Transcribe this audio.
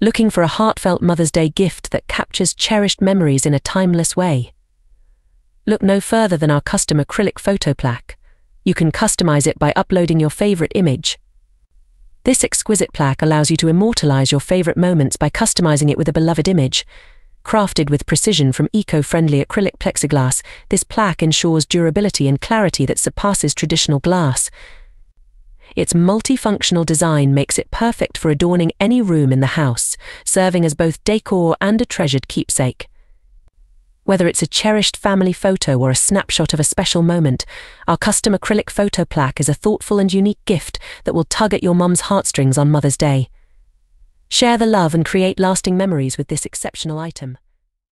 looking for a heartfelt Mother's Day gift that captures cherished memories in a timeless way. Look no further than our custom acrylic photo plaque. You can customize it by uploading your favorite image. This exquisite plaque allows you to immortalize your favorite moments by customizing it with a beloved image. Crafted with precision from eco-friendly acrylic plexiglass, this plaque ensures durability and clarity that surpasses traditional glass. Its multifunctional design makes it perfect for adorning any room in the house, serving as both decor and a treasured keepsake. Whether it's a cherished family photo or a snapshot of a special moment, our custom acrylic photo plaque is a thoughtful and unique gift that will tug at your mum's heartstrings on Mother's Day. Share the love and create lasting memories with this exceptional item.